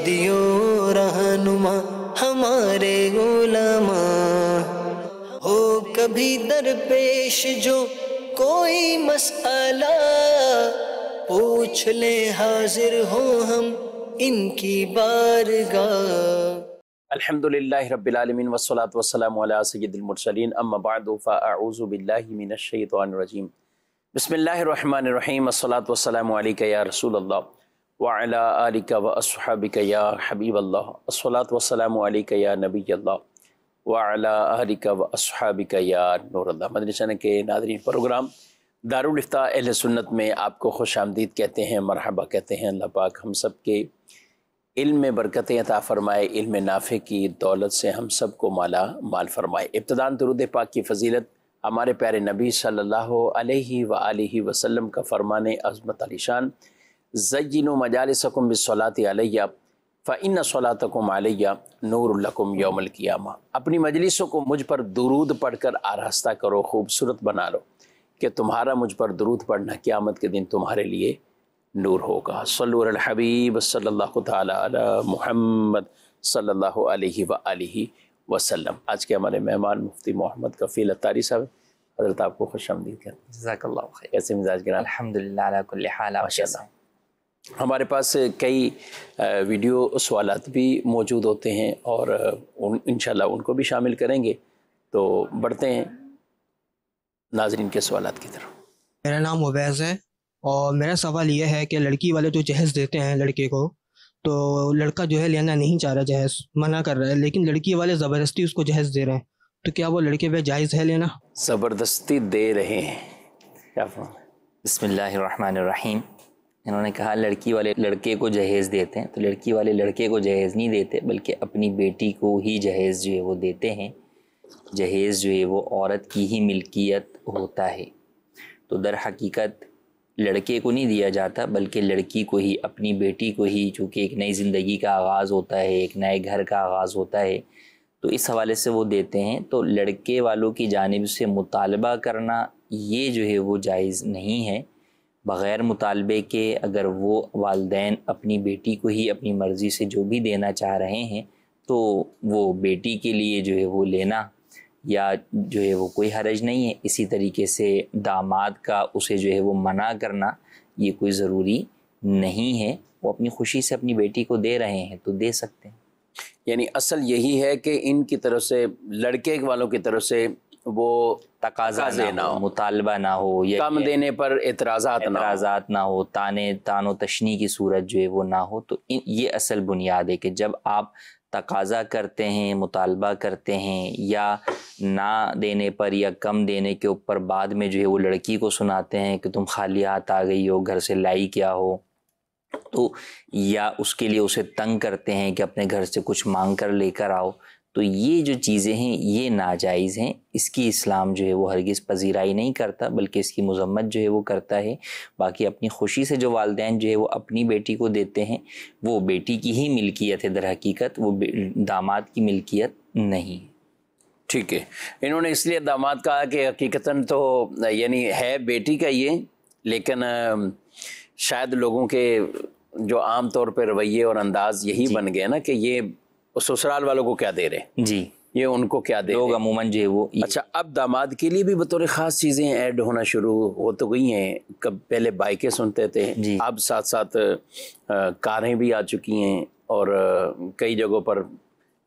हादियों रहनुमा हमारे उलमा हो। कभी दरपेश जो कोई मसला पूछ ले, हाजिर हो हम इनकी बारगाह। अल्हम्दुलिल्लाह रब्बिल आलमीन वस्सलातु वस्सलामु अला सय्यिदिल मुरसलीन अम्मा बादु फअऊज़ु बिल्लाहि मिनश शैतानिर रजीम। बिस्मिल्लाहिर रहमानिर रहीम। वस्सलातु वस्सलामु अलैका या रसूलल्लाह व अला आलिका व अस्हाबिका या हबीबल्लाह। वस्सलातु वस्सलामु अलैका या नबीयल्लाह व अला आलिका व अस्हाबिका या नूरल्लाह। मदरसा के नाज़रीन, प्रोग्राम दारुल इफ्ता अहले सुन्नत में आपको खुश आमदीद कहते हैं, मरहबा कहते हैं। अल्लाह पाक हम सब के इल्म में बरकतें अता फ़रमाए, इल्म नाफ़े की दौलत से हम सब को माला माल फ़रमाए। इब्तिदान दुरूद पाक की फ़जीलत हमारे प्यारे नबी सल्लल्लाहु अलैहि व आलिहि वसल्लम का फ़रमान अज़मत आलिशान, ज़य्यिनु मजालिसकुम बिस्सलाति अलैया फ़इन्न सलातकुम अलैया नूरुल लकुम यौमल क़ियामा। अपनी मजलिसों को मुझ पर दुरूद पढ़कर आरास्ता करो, खूबसूरत बना लो कि तुम्हारा मुझ पर दुरूद पढ़ना क़यामत के दिन तुम्हारे लिए नूर होगा। सल्लु अल हबीब सल्लल्लाहु तआला अला मुहम्मद सल्लल्लाहु अलैहि व आलिहि वसल्लम। आज के हमारे मेहमान मुफ्ती मोहम्मद कफ़ील अत्तारी साहब, हज़रत आपको खुश आमदीद कहते हैं। जज़ाकल्लाहु खैर। कैसे मिजाज गिरान? अल्हम्दुलिल्लाह अला कुल्लि हाल। हमारे पास कई वीडियो सवालात भी मौजूद होते हैं और इंशाल्लाह उनको भी शामिल करेंगे। तो बढ़ते हैं नाज़रीन के सवालात की तरफ। मेरा नाम उवैस है और मेरा सवाल यह है कि लड़की वाले जो जहेज़ देते हैं लड़के को, तो लड़का जो है लेना नहीं चाह रहा, जहेज़ मना कर रहा है, लेकिन लड़की वाले ज़बरदस्ती उसको जहेज़ दे रहे हैं, तो क्या वो लड़के पे जायज़ है लेना? ज़बरदस्ती दे रहे हैं क्या? बिस्मिल्लाहिर्रहमानिर्रहीम। इन्होंने कहा लड़की वाले लड़के को जहेज़ देते हैं, तो लड़की वाले लड़के को जहेज़ नहीं देते बल्कि अपनी बेटी को ही जहेज़ जो है वो देते हैं। जहेज़ जो है वो औरत की ही मिल्कियत होता है, तो दर हकीकत लड़के को नहीं दिया जाता बल्कि लड़की को ही, अपनी बेटी को ही, चूँकि एक नई ज़िंदगी का आगाज़ होता है, एक नए घर का आगाज़ होता है, तो इस हवाले से वो देते हैं। तो लड़के वालों की जानिब से मुतालबा करना ये जो है वो जायज़ नहीं है। बग़ैर मुतालबे के अगर वो वालदैन अपनी बेटी को ही अपनी मर्ज़ी से जो भी देना चाह रहे हैं, तो वो बेटी के लिए जो है वो लेना या जो है वो कोई हरज नहीं है। इसी तरीके से दामाद का उसे जो है वो मना करना ये कोई ज़रूरी नहीं है। वो अपनी खुशी से अपनी बेटी को दे रहे हैं तो दे सकते हैं। यानी असल यही है कि इनकी तरफ से, लड़के वालों की तरफ से वो तकाजा ना हो, मुतालबा ना हो, या कम देने पर एतराज़ात ना हो, तानो तशनी की सूरत जो है वो ना हो। तो ये असल बुनियाद है कि जब आप तकाजा करते हैं, मुतालबा करते हैं, या ना देने पर या कम देने के ऊपर बाद में जो है वो लड़की को सुनाते हैं कि तुम खाली हाथ आ गई हो, घर से लाई क्या हो, तो या उसके लिए उसे तंग करते हैं कि अपने घर से कुछ मांग कर लेकर आओ, तो ये जो चीज़ें हैं ये नाजायज़ हैं। इसकी इस्लाम जो है वो हरगिज़ पजीराई नहीं करता बल्कि इसकी मज़म्मत जो है वो करता है। बाकी अपनी खुशी से जो वालदैन जो है वो अपनी बेटी को देते हैं वो बेटी की ही मिल्कियत है, दर हकीकत वो दामाद की मिल्कियत नहीं है। ठीक है, इन्होंने इसलिए दामाद कहा कि हकीकतन तो यानी है बेटी का ये, लेकिन शायद लोगों के जो आम तौर पर रवैये और अंदाज़ यही बन गए ना कि ये ससुराल वालों को क्या दे रहे जी, ये उनको क्या दे लोग अमूमन जो है वो। अच्छा, अब दामाद के लिए भी बतौर ख़ास चीज़ें ऐड होना शुरू हो तो गई हैं। कब पहले बाइकें सुनते थे, अब साथ साथ कारें भी आ चुकी हैं और कई जगहों पर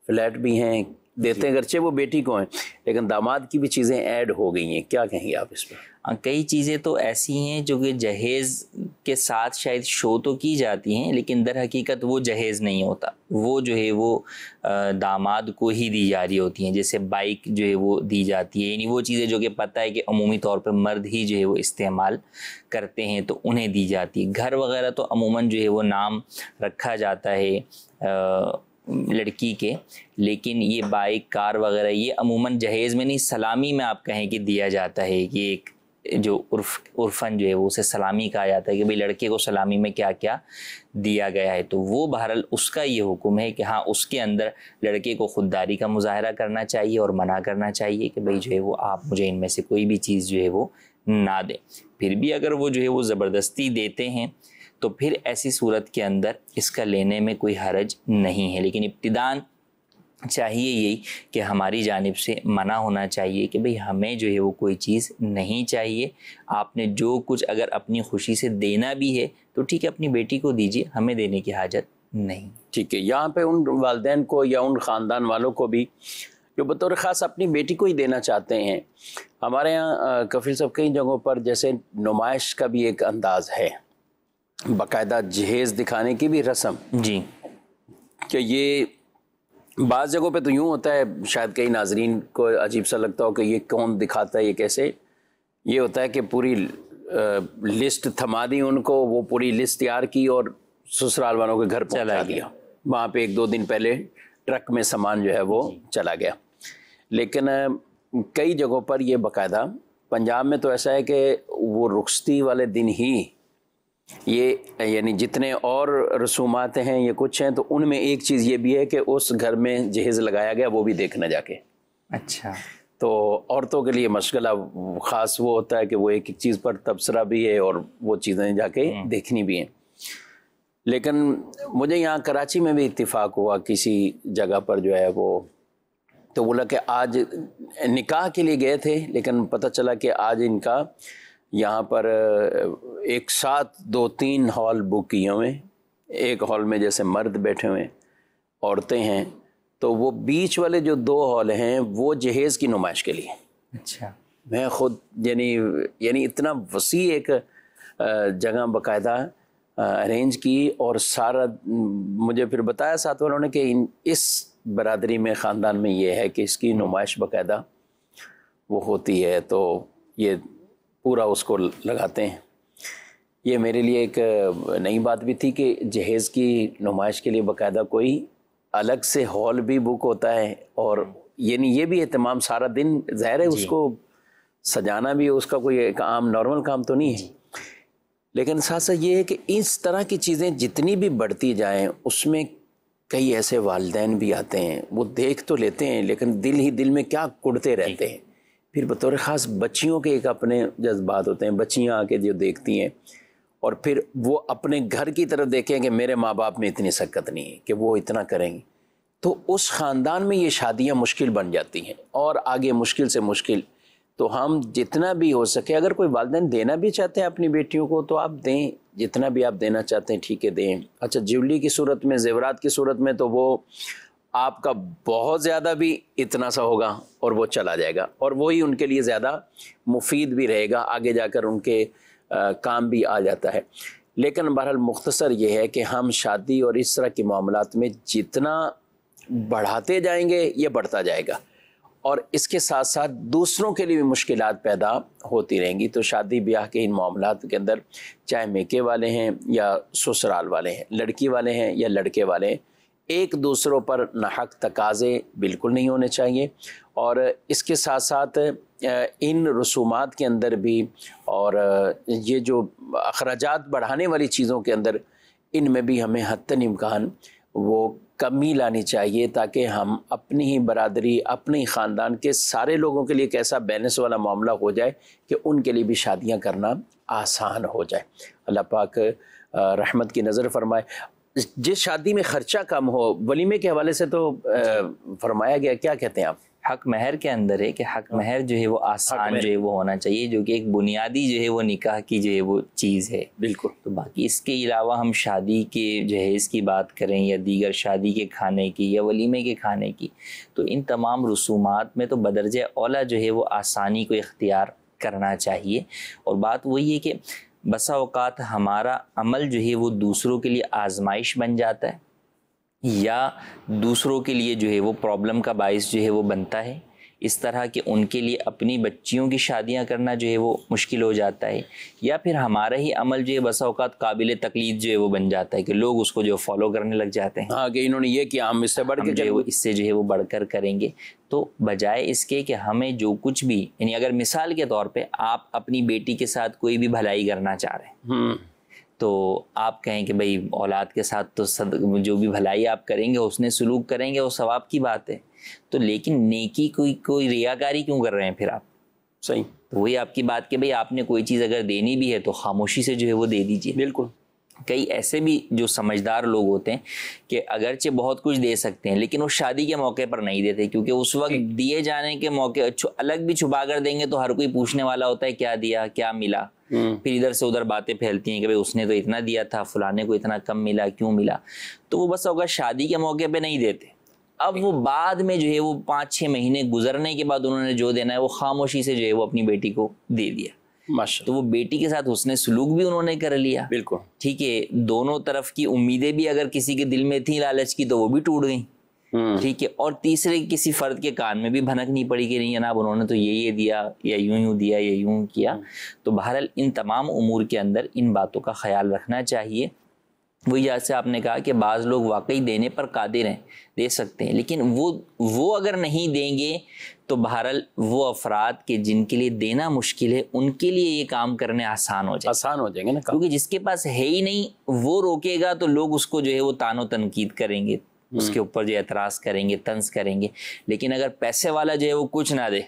फ्लैट भी हैं, देते हैं अगरचे वो बेटी को हैं, लेकिन दामाद की भी चीज़ें ऐड हो गई हैं। क्या कहेंगे आप इस पर? कई चीज़ें तो ऐसी हैं जो कि जहेज़ के साथ शायद शो तो की जाती हैं, लेकिन दर हकीकत वो जहेज़ नहीं होता, वो जो है वो दामाद को ही दी जा रही होती हैं। जैसे बाइक जो है वो दी जाती है, यानी वो चीज़ें जो कि पता है कि अमूमी तौर पर मर्द ही जो है वो इस्तेमाल करते हैं तो उन्हें दी जाती है। घर वगैरह तो अमूमन जो है वो नाम रखा जाता है लड़की के, लेकिन ये बाइक, कार वगैरह ये अमूमन जहेज़ में नहीं, सलामी में आप कहें कि दिया जाता है। ये एक जो उर्फन जो है वो उसे सलामी कहा जाता है कि भाई लड़के को सलामी में क्या क्या दिया गया है। तो वो बहरहाल उसका ये हुक्म है कि हाँ, उसके अंदर लड़के को खुददारी का मुजाहरा करना चाहिए और मना करना चाहिए कि भाई जो है वो आप मुझे इनमें से कोई भी चीज़ जो है वो ना दें। फिर भी अगर वो जो है वो ज़बरदस्ती देते हैं तो फिर ऐसी सूरत के अंदर इसका लेने में कोई हरज नहीं है। लेकिन इब्तिदान चाहिए यही कि हमारी जानिब से मना होना चाहिए कि भाई हमें जो है वो कोई चीज़ नहीं चाहिए। आपने जो कुछ अगर अपनी खुशी से देना भी है तो ठीक है, अपनी बेटी को दीजिए, हमें देने की हाजत नहीं। ठीक है, यहाँ पे उन वालदैन को या उन ख़ानदान वालों को भी जो बतौर ख़ास अपनी बेटी को ही देना चाहते हैं। हमारे यहाँ कफील साहब कई जगहों पर जैसे नुमाइश का भी एक अंदाज़ है, बाकायदा जहेज़ दिखाने की भी रस्म जी, कि ये बाज़ जगहों पे तो यूँ होता है, शायद कई नाजरीन को अजीब सा लगता हो कि ये कौन दिखाता है, ये कैसे, ये होता है कि पूरी लिस्ट थमा दी उनको, वो पूरी लिस्ट तैयार की और ससुराल वालों के घर पहुँचा दिया, वहाँ पे एक दो दिन पहले ट्रक में सामान जो है वो चला गया। लेकिन कई जगहों पर ये बाकायदा, पंजाब में तो ऐसा है कि वो रुखसती वाले दिन ही ये यानी जितने और रसूमात हैं ये कुछ हैं, तो उनमें एक चीज़ ये भी है कि उस घर में जहेज़ लगाया गया वो भी देखना जाके। अच्छा, तो औरतों के लिए मशगला ख़ास वो होता है कि वो एक एक चीज़ पर तबसरा भी है और वो चीज़ें जाके देखनी भी हैं। लेकिन मुझे यहाँ कराची में भी इत्तिफाक हुआ किसी जगह पर जो है वो, तो बोला कि आज निकाह के लिए गए थे लेकिन पता चला कि आज इनका यहाँ पर एक साथ 2-3 हॉल बुक किए हुए हैं। एक हॉल में जैसे मर्द बैठे हुए हैं, औरतें हैं, तो वो बीच वाले जो 2 हॉल हैं वो जहेज़ की नुमाइश के लिए। अच्छा, मैं ख़ुद यानी इतना वसी एक जगह बाकायदा अरेंज की और सारा मुझे फिर बताया साथ वालों ने कि इस बरादरी में, ख़ानदान में ये है कि इसकी नुमाइश बाकायदा वो होती है, तो ये पूरा उसको लगाते हैं। ये मेरे लिए एक नई बात भी थी कि जहेज़ की नुमाइश के लिए बाकायदा कोई अलग से हॉल भी बुक होता है, और यानी ये भी एहतमाम सारा दिन, ज़ाहिर है उसको सजाना भी उसका कोई एक आम नॉर्मल काम तो नहीं है। लेकिन साथ साथ ये है कि इस तरह की चीज़ें जितनी भी बढ़ती जाएं, उसमें कई ऐसे वालदैन भी आते हैं, वो देख तो लेते हैं लेकिन दिल ही दिल में क्या कुड़ते रहते हैं। फिर बतौर ख़ास बच्चियों के एक अपने जज्बात होते हैं, बच्चियाँ आके जो देखती हैं और फिर वो अपने घर की तरफ देखें कि मेरे माँ बाप में इतनी सख्त नहीं है कि वो इतना करेंगे, तो उस ख़ानदान में ये शादियाँ मुश्किल बन जाती हैं और आगे मुश्किल से मुश्किल। तो हम जितना भी हो सके, अगर कोई वालिदैन देना भी चाहते हैं अपनी बेटियों को तो आप दें, जितना भी आप देना चाहते हैं ठीक है दें। अच्छा, ज्वेलरी की सूरत में, जेवरात की सूरत में तो वो आपका बहुत ज़्यादा भी इतना सा होगा और वो चला जाएगा, और वही उनके लिए ज़्यादा मुफीद भी रहेगा, आगे जाकर उनके काम भी आ जाता है। लेकिन बहरहाल मुख्तसर ये है कि हम शादी और इस तरह के मामलात में जितना बढ़ाते जाएंगे ये बढ़ता जाएगा, और इसके साथ साथ दूसरों के लिए भी मुश्किलात पैदा होती रहेंगी। तो शादी ब्याह के इन मामलात के अंदर, चाहे मेके वाले हैं या ससुराल वाले हैं, लड़की वाले हैं या लड़के वाले हैं, एक दूसरों पर नाहक तकाज़े बिल्कुल नहीं होने चाहिए। और इसके साथ साथ इन रसूमात के अंदर भी और ये जो अखराजात बढ़ाने वाली चीज़ों के अंदर, इनमें भी हमें हद्दन इम्कान वो कमी लानी चाहिए, ताकि हम अपनी ही बरादरी, अपने ही ख़ानदान के सारे लोगों के लिए एक ऐसा बैलेंस वाला मामला हो जाए कि उनके लिए भी शादियाँ करना आसान हो जाए। अल्लाह पाक रहमत की नज़र फरमाए। जिस शादी में ख़र्चा कम हो, वलीमे के हवाले से तो फरमाया गया, क्या कहते हैं आप, हक महर के अंदर है कि हक महर जो है वो आसान जो है वो होना चाहिए, जो कि एक बुनियादी जो है वो निकाह की जो है वो चीज़ है। बिल्कुल। तो बाकी इसके अलावा हम शादी के जहेज़ की बात करें या दीगर शादी के खाने की या वलीमे के खाने की, तो इन तमाम रसूमात में तो बदरजे औला जो है वो आसानी को इख्तियार करना चाहिए। और बात वही है कि बसा औक़ात हमारा अमल जो है वो दूसरों के लिए आजमाइश बन जाता है या दूसरों के लिए जो है वो प्रॉब्लम का बायस जो है वो बनता है, इस तरह के उनके लिए अपनी बच्चियों की शादियां करना जो है वो मुश्किल हो जाता है, या फिर हमारा ही अमल जो है बसा औक़ात काबिल तकलीद जो है वो बन जाता है कि लोग उसको जो फॉलो करने लग जाते हैं। हाँ, कि इन्होंने ये किया, हम इससे बढ़कर जो है वो बढ़कर करेंगे। तो बजाय इसके कि हमें जो कुछ भी, यानी अगर मिसाल के तौर पर आप अपनी बेटी के साथ कोई भी भलाई करना चाह रहे हैं तो आप कहें कि भाई औलाद के साथ तो जो भी भलाई आप करेंगे उसने सलूक करेंगे, वो सवाब की बात है, तो लेकिन नेकी कोई रियाकारी क्यों कर रहे हैं फिर आप? सही। तो वही आपकी बात कि भाई आपने कोई चीज़ अगर देनी भी है तो खामोशी से जो है वो दे दीजिए। बिल्कुल। कई ऐसे भी जो समझदार लोग होते हैं कि अगरचे बहुत कुछ दे सकते हैं लेकिन वो शादी के मौके पर नहीं देते, क्योंकि उस वक्त दिए जाने के मौके अलग भी छुपा कर देंगे तो हर कोई पूछने वाला होता है क्या दिया क्या मिला, फिर इधर से उधर बातें फैलती हैं कि भाई उसने तो इतना दिया था, फलाने को इतना कम मिला, क्यों मिला। तो वो बस अगर शादी के मौके पर नहीं देते। अब वो बाद में जो है वो 5-6 महीने गुजरने के बाद उन्होंने जो देना है वो खामोशी से जो है वो अपनी बेटी को दे दिया। तो वो बेटी के साथ उसने सलूक भी उन्होंने कर लिया। बिल्कुल ठीक है, दोनों तरफ की उम्मीदें भी अगर किसी के दिल में थी लालच की तो वो भी टूट गई। ठीक है, और तीसरे किसी फर्द के कान में भी भनक नहीं पड़ी कि नहीं जनाब उन्होंने तो ये दिया या यूं दिया या यूं किया। तो बहरहाल इन तमाम उमूर के अंदर इन बातों का ख्याल रखना चाहिए। वही जैसे आपने कहा कि बाज़ लोग वाकई देने पर कादिर हैं, दे सकते हैं, लेकिन वो अगर नहीं देंगे तो बहरहाल वो अफराद के जिनके लिए देना मुश्किल है उनके लिए ये काम करने आसान हो जाएंगे ना, क्योंकि जिसके पास है ही नहीं वो रोकेगा तो लोग उसको जो है वो तानो तनकीद करेंगे, उसके ऊपर जो एतराज़ करेंगे, तंज करेंगे। लेकिन अगर पैसे वाला जो है वो कुछ ना दे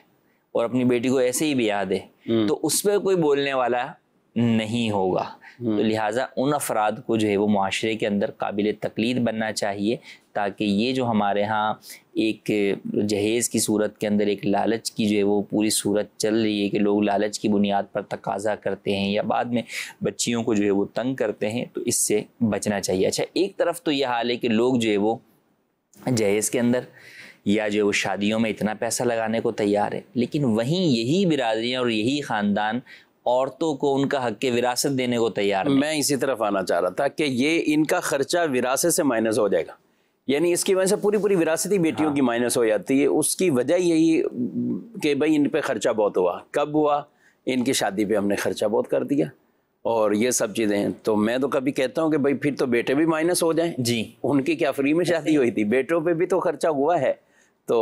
और अपनी बेटी को ऐसे ही ब्याह दे तो उस पर कोई बोलने वाला नहीं होगा। तो लिहाजा उन अफराद को जो है वो माशरे के अंदर काबिल तकलीद बनना चाहिए, ताकि ये जो हमारे यहाँ एक जहेज़ की सूरत के अंदर एक लालच की जो है वो पूरी सूरत चल रही है कि लोग लालच की बुनियाद पर तकाजा करते हैं या बाद में बच्चियों को जो है वो तंग करते हैं, तो इससे बचना चाहिए। अच्छा, एक तरफ तो यह हाल है कि लोग जो है वो जहेज़ के अंदर या जो है वो शादियों में इतना पैसा लगाने को तैयार है, लेकिन वहीं यही बिरादरियाँ और यही ख़ानदान औरतों को उनका हक के विरासत देने को तैयार। मैं इसी तरफ आना चाह रहा था कि ये इनका खर्चा विरासत से माइनस हो जाएगा, यानी इसकी वजह से पूरी विरासत ही बेटियों की माइनस हो जाती है। उसकी वजह यही कि भाई इन पे खर्चा बहुत हुआ। कब हुआ? इनकी शादी पे हमने खर्चा बहुत कर दिया और ये सब चीज़ें हैं। तो मैं तो कभी कहता हूँ कि भाई फिर तो बेटे भी माइनस हो जाएं। जी, उनकी क्या फ्री में शादी हुई थी? बेटों पर भी तो खर्चा हुआ है। तो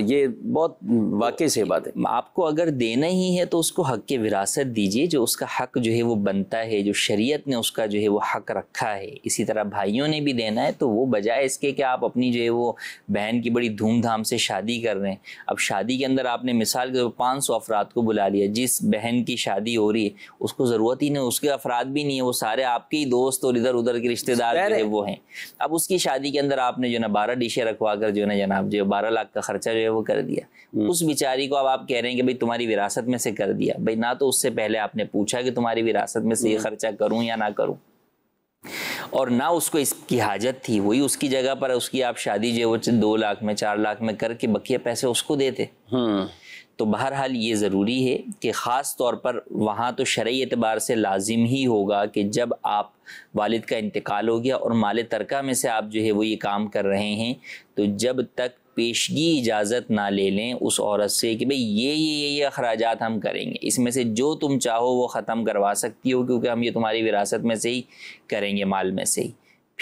ये बहुत वाकई से बात है। आपको अगर देना ही है तो उसको हक के विरासत दीजिए, जो उसका हक जो है वो बनता है, जो शरीयत ने उसका जो है वो हक रखा है। इसी तरह भाइयों ने भी देना है, तो वो बजाय इसके कि आप अपनी जो है वो बहन की बड़ी धूमधाम से शादी कर रहे हैं। अब शादी के अंदर आपने मिसाल के तौर पर 500 अफराद को बुला लिया। जिस बहन की शादी हो रही है उसको ज़रूरत ही नहीं, उसके अफराद भी नहीं है, वो सारे आपके ही दोस्त और इधर उधर के रिश्तेदार है वो हैं। अब उसकी शादी के अंदर आपने जो ना 12 डिशें रखवा कर जो ना जनाब जो 12 का खर्चा जो है वो कर दिया। उस बिचारी को अब आप कह रहे हैं कि भाई तुम्हारी विरासत में से कर दिया। भाई ना तो उससे पहले आपने पूछा कि तुम्हारी विरासत में से ये खर्चा करूं या ना करूं, और ना उसको इसकी हाजत थी। वही उसकी जगह पर उसकी आप शादी जो है वो 2 लाख में 4 लाख में करके बकिया पैसे उसको देते। तो बहरहाल ये ज़रूरी है कि ख़ास तौर पर वहाँ तो शरई एतबार से लाजिम ही होगा कि जब आप वालिद का इंतकाल हो गया और माले तरका में से आप जो है वो ये काम कर रहे हैं, तो जब तक पेशगी इजाज़त ना ले लें उस औरत से कि भाई ये अखराजात हम करेंगे, इसमें से जो तुम चाहो वो ख़त्म करवा सकती हो, क्योंकि हम ये तुम्हारी विरासत में से ही करेंगे, माल में से ही।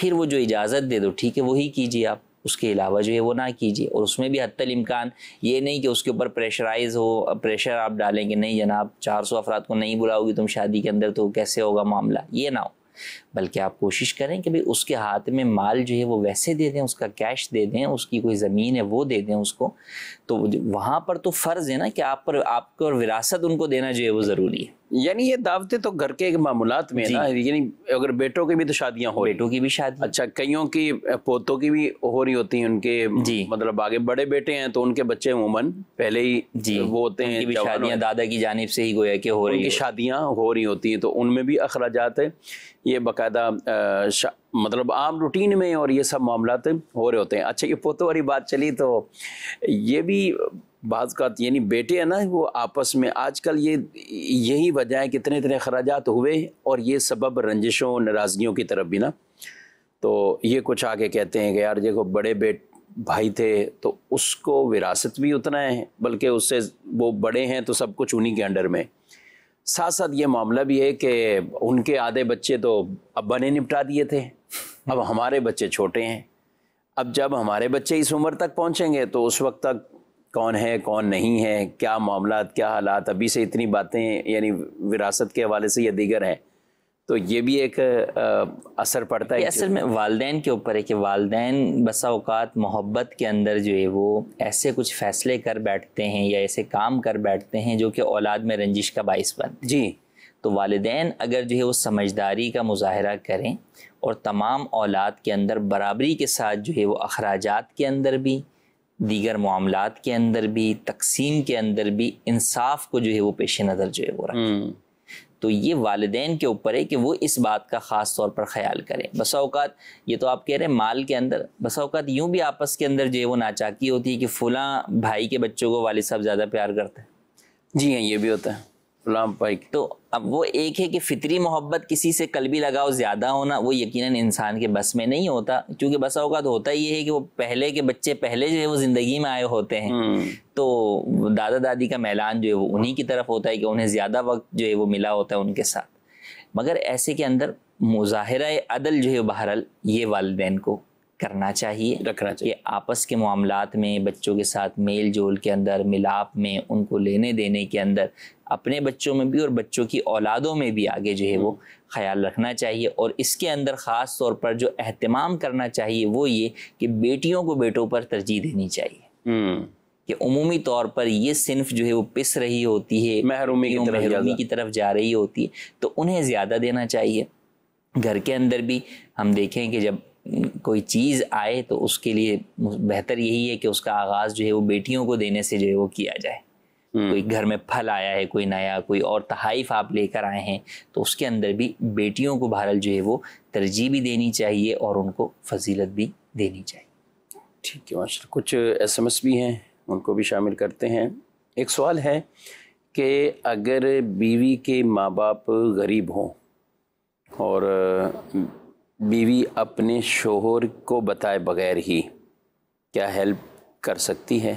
फिर वो जो इजाज़त दे दो ठीक है वही कीजिए आप, उसके अलावा जो है वो ना कीजिए। और उसमें भी हत्तल इम्कान ये नहीं कि उसके ऊपर प्रेशराइज हो, प्रेशर आप डालेंगे नहीं जनाब 400 अफराद को नहीं बुलाओगी तुम शादी के अंदर तो कैसे होगा मामला, ये ना हो। बल्कि आप कोशिश करें कि भाई उसके हाथ में माल जो है वो वैसे दे दें, उसका कैश दे दें, उसकी कोई ज़मीन है वो दे दें उसको। तो वहाँ पर तो फ़र्ज़ है ना कि आप पर आपको विरासत उनको देना जो है वो ज़रूरी है। यानी ये दावतें तो घर के मामूलात में ना, यानी अगर बेटों की भी तो शादियाँ हो, बेटों की भी शादी, अच्छा कईयों की पोतों की भी हो रही होती हैं उनके, जी मतलब आगे बड़े बेटे हैं तो उनके बच्चे उमूमन पहले ही जी वो होते हैं, शादियाँ दादा की जानिब से ही गोया के हो रही है, शादियाँ हो रही होती हैं, तो उनमें भी अखराजात है। ये बाकायदा मतलब आम रूटीन में और ये सब मामला हो रहे होते हैं। अच्छा, ये पोतों वाली बात चली तो ये भी बात का, यानी बेटे हैं ना वो आपस में आजकल ये यही वजह है कितने इतने खराजात हुए, और ये सबब रंजिशों नाराज़गियों की तरफ भी ना। तो ये कुछ आके कहते हैं कि यार देखो बड़े भाई थे तो उसको विरासत भी उतना है, बल्कि उससे वो बड़े हैं तो सब कुछ उन्हीं के अंडर में। साथ साथ ये मामला भी है कि उनके आधे बच्चे तो अब्बा ने निपटा दिए थे, अब हमारे बच्चे छोटे हैं। अब जब हमारे बच्चे इस उम्र तक पहुंचेंगे तो उस वक्त तक कौन है कौन नहीं है, क्या मामला क्या हालात, अभी से इतनी बातें यानी विरासत के हवाले से या दीगर हैं। तो ये भी एक असर पड़ता है असल में वालदैन के ऊपर है कि वालदैन बसा औकात मोहब्बत के अंदर जो है वो ऐसे कुछ फ़ैसले कर बैठते हैं या ऐसे काम कर बैठते हैं जो कि औलाद में रंजिश का बाइस बनते हैं। जी, तो वालिदैन अगर जो है वो समझदारी का मुजाहरा करें और तमाम औलाद के अंदर बराबरी के साथ जो है वो अखराजात के अंदर भी, दीगर मामलात के अंदर भी, तकसीम के अंदर भी इंसाफ को जो है वो पेश नज़र जो है वो रखें। तो ये वालिदैन के ऊपर है कि वो इस बात का ख़ास तौर पर ख्याल करें। बसा औक़ात ये तो आप कह रहे हैं माल के अंदर, बसा औक़ात यूँ भी आपस के अंदर जो है वो नाचाकी होती है कि फ़लाँ भाई के बच्चों को वालिद साहब ज़्यादा प्यार करते हैं। जी हाँ, ये भी होता है फ़लाँ भाई। तो अब वो एक है कि फ़ितरी मोहब्बत किसी से कल्बी लगाव ज़्यादा होना वो यकीनन इंसान के बस में नहीं होता, क्योंकि बसा औक़ात होता ये है कि वो पहले के बच्चे पहले जो है वो ज़िंदगी में आए होते हैं, तो दादा दादी का मैलान जो है वो उन्हीं की तरफ होता है कि उन्हें ज़्यादा वक्त जो है वो मिला होता है उनके साथ। मगर ऐसे के अंदर मुज़ाहरा अदल जो है बहरहाल ये वालिदैन को करना चाहिए, रखना चाहिए कि आपस के मामलात में बच्चों के साथ मेल जोल के अंदर, मिलाप में, उनको लेने देने के अंदर अपने बच्चों में भी और बच्चों की औलादों में भी आगे जो है वो ख्याल रखना चाहिए। और इसके अंदर ख़ास तौर पर जो एहतमाम करना चाहिए वो ये कि बेटियों को बेटों पर तरजीह देनी चाहिए कि उमूमी तौर पर ये सिंफ जो है वो पिस रही होती है, महरूमी की तरफ जा रही होती है, तो उन्हें ज़्यादा देना चाहिए। घर के अंदर भी हम देखें कि जब कोई चीज़ आए तो उसके लिए बेहतर यही है कि उसका आगाज़ जो है वो बेटियों को देने से जो है वो किया जाए। कोई घर में फल आया है कोई नया, कोई और तहाइफ आप लेकर आए हैं, तो उसके अंदर भी बेटियों को बहरहाल जो है वो तरजीह भी देनी चाहिए और उनको फजीलत भी देनी चाहिए। ठीक है माशा। कुछ SMS भी हैं, उनको भी शामिल करते हैं। एक सवाल है कि अगर बीवी के माँ बाप गरीब हों और बीवी अपने शोहर को बताए बगैर ही क्या हेल्प कर सकती है?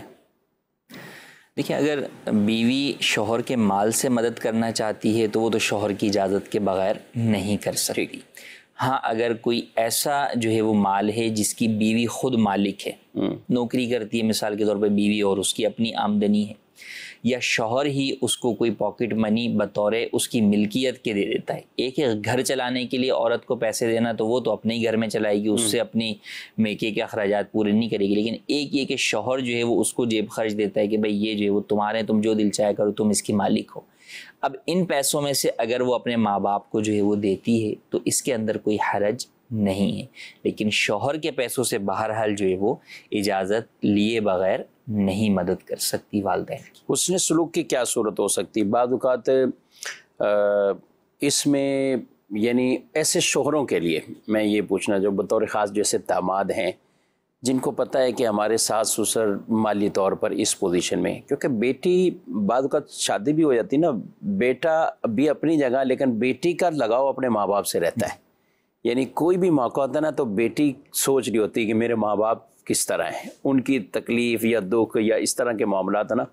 देखिए, अगर बीवी शोहर के माल से मदद करना चाहती है तो वो तो शोहर की इजाज़त के बगैर नहीं कर सकती। हाँ, अगर कोई ऐसा जो है वो माल है जिसकी बीवी खुद मालिक है, नौकरी करती है मिसाल के तौर पे बीवी और उसकी अपनी आमदनी है, या शोहर ही उसको कोई पॉकेट मनी बतौरे उसकी मिल्कियत के दे देता है। एक है घर चलाने के लिए औरत को पैसे देना, तो वो तो अपने ही घर में चलाएगी, उससे अपनी मेके के अखराजात पूरे नहीं करेगी। लेकिन एक ये कि शोहर जो है वो उसको जेब खर्च देता है कि भाई ये जो है वो तुम्हारे, तुम जो दिल चाहे करो, तुम इसकी मालिक हो। अब इन पैसों में से अगर वो अपने माँ बाप को जो है वो देती है तो इसके अंदर कोई हरज नहीं है, लेकिन शोहर के पैसों से बहरहाल जो है वो इजाज़त लिए बगैर नहीं मदद कर सकती वालिदैन की। उसने सलूक की क्या सूरत हो सकती? बादुकात इसमें यानी ऐसे शोहरों के लिए मैं ये पूछना, जो बतौर ख़ास जैसे दामाद हैं जिनको पता है कि हमारे सास ससुर माली तौर पर इस पोजीशन में, क्योंकि बेटी बादुकात शादी भी हो जाती ना, बेटा भी अपनी जगह, लेकिन बेटी का लगाव अपने माँ बाप से रहता है। यानी कोई भी मौका होता ना तो बेटी सोच रही होती कि मेरे माँ बाप किस तरह हैं, उनकी तकलीफ़ या दुख या इस तरह के मामला था ना।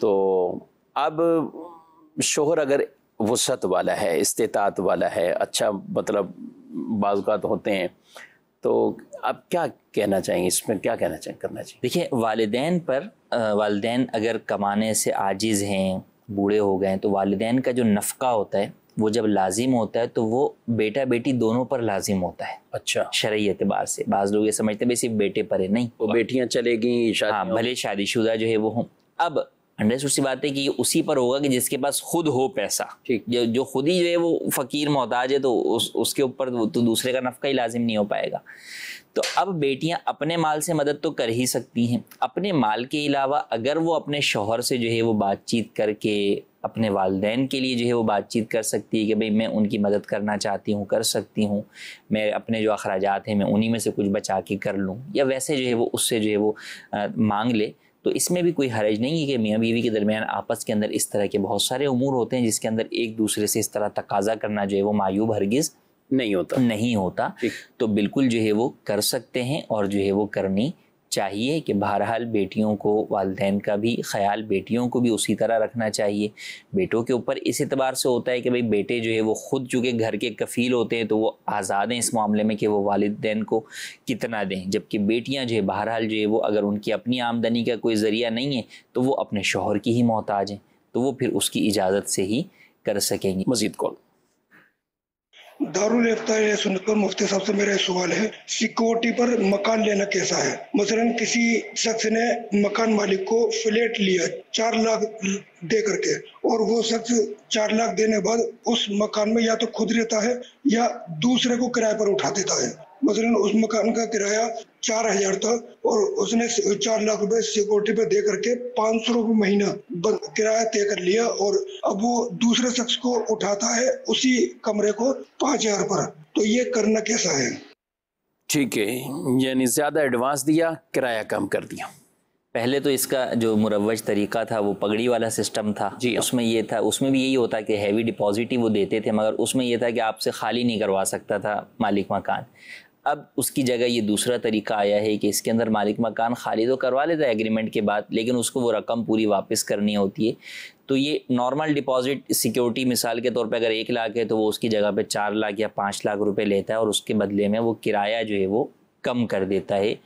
तो अब शोहर अगर वसत वाला है, इस्तेतात वाला है, अच्छा मतलब बाज़ात होते हैं, तो अब क्या कहना चाहिए इसमें, क्या कहना चाहिए, करना चाहिए? देखिए, वालिदैन पर वालिदैन अगर कमाने से आजिज़ हैं, बूढ़े हो गए, तो वालिदैन का जो नफ़का होता है वो जब लाजिम होता है तो वो बेटा बेटी दोनों पर लाजिम होता है। अच्छा, शरई एतबार से बाज़ लोग ये समझते हैं सिर्फ बेटे पर है, नहीं, वो बेटियां चलेगी, हाँ, भले शादीशुदा जो है वो हों। अब अंडरस्टूड सी बात है कि ये उसी पर होगा कि जिसके पास खुद हो पैसा, ठीक, जो खुद ही जो है वो फ़कीर मोहताज है, तो उसके ऊपर तो दूसरे का नफ़का ही लाजिम नहीं हो पाएगा। तो अब बेटियां अपने माल से मदद तो कर ही सकती हैं। अपने माल के अलावा अगर वो अपने शोहर से जो है वो बातचीत करके अपने वालिदैन के लिए जो है वो बातचीत कर सकती है कि भाई मैं उनकी मदद करना चाहती हूँ, कर सकती हूँ, मैं अपने जो अखराजात हैं मैं उन्हीं में से कुछ बचा के कर लूँ, या वैसे जो है वो उससे जो है वो मांग ले, तो इसमें भी कोई हरज नहीं है कि मियाँ बीवी के दरमियान आपस के अंदर इस तरह के बहुत सारे उमूर होते हैं जिसके अंदर एक दूसरे से इस तरह तकाजा करना जो है वो मायूब हरगिज़ नहीं होता। तो बिल्कुल जो है वो कर सकते हैं और जो है वो करनी चाहिए कि बहरहाल बेटियों को वालिदैन का भी ख्याल, बेटियों को भी उसी तरह रखना चाहिए। बेटों के ऊपर इस एतबार से होता है कि भाई बेटे जो है वो खुद चूँकि घर के कफ़ील होते हैं तो वो आज़ाद हैं इस मामले में कि वो वालिदैन को कितना दें, जबकि बेटियां जो है बहरहाल जो है वो अगर उनकी अपनी आमदनी का कोई ज़रिया नहीं है तो वो अपने शोहर की ही मोहताज हैं, तो वो फिर उसकी इजाज़त से ही कर सकेंगी। मज़ीद कॉल। दारुल इफ्ता अहले सुन्नत पर मुफ्ती साहब से मेरा सवाल है, सिक्योरिटी पर मकान लेना कैसा है? मसलन किसी शख्स ने मकान मालिक को फ्लैट लिया 4 लाख दे करके, और वो शख्स 4 लाख देने बाद उस मकान में या तो खुद रहता है या दूसरे को किराए पर उठा देता है। मसलन उस मकान का किराया 4000 था और उसने 4 लाख रुपए सिक्योरिटी पे दे करके 500 रुपये महीना किराया तय कर लिया, और अब वो दूसरे शख्स को उठाता है उसी कमरे को 5000 पर, तो ये करना कैसा है? ठीक है, यानी ज्यादा एडवांस दिया, किराया कम कर दिया। पहले तो इसका जो मुरव्वज तरीका था वो पगड़ी वाला सिस्टम था जी, उसमें ये था, उसमें भी यही होता कि हैवी डिपॉजिट ही वो देते थे, मगर उसमें ये था कि आपसे खाली नहीं करवा सकता था मालिक मकान। अब उसकी जगह ये दूसरा तरीका आया है कि इसके अंदर मालिक मकान खाली तो करवा लेता है एग्रीमेंट के बाद, लेकिन उसको वो रकम पूरी वापस करनी होती है। तो ये नॉर्मल डिपॉजिट सिक्योरिटी मिसाल के तौर पे अगर 1 लाख है तो वो उसकी जगह पे 4 लाख या 5 लाख रुपए लेता है, और उसके बदले में वो किराया जो है वो कम कर देता है।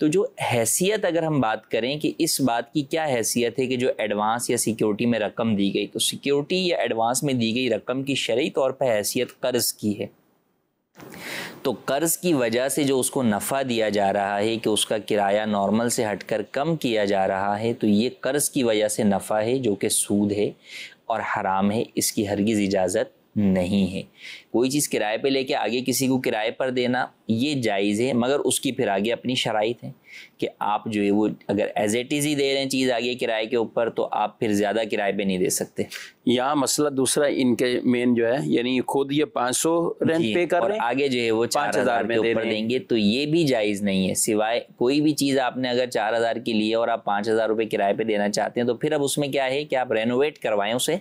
तो जो हैसियत अगर हम बात करें कि इस बात की क्या हैसियत है कि जो एडवांस या सिक्योरिटी में रकम दी गई, तो सिक्योरिटी या एडवांस में दी गई रकम की शरई तौर पर हैसियत कर्ज़ की है। तो कर्ज़ की वजह से जो उसको नफ़ा दिया जा रहा है कि उसका किराया नॉर्मल से हटकर कम किया जा रहा है, तो ये कर्ज़ की वजह से नफ़ा है जो कि सूद है और हराम है, इसकी हरगिज़ इजाज़त नहीं है। कोई चीज़ किराए पे लेके आगे किसी को किराए पर देना ये जायज़ है, मगर उसकी फिर आगे अपनी शराइत है कि आप जो है वो अगर एज एट इज़ ही दे रहे हैं चीज़ आगे किराए के ऊपर, तो आप फिर ज़्यादा किराए पे नहीं दे सकते। यहाँ मसला दूसरा इनके मेन जो है, यानी खुद ये 500 रेंट पे कर रहे हैं, आगे जो है वो 4000 में ऊपर देंगे, तो ये भी जायज़ नहीं है। सिवाय कोई भी चीज़ आपने अगर 4000 की ली है और आप 5000 रुपये किराए पर देना चाहते हैं, तो फिर अब उसमें क्या है कि आप रेनोवेट करवाएं उसे,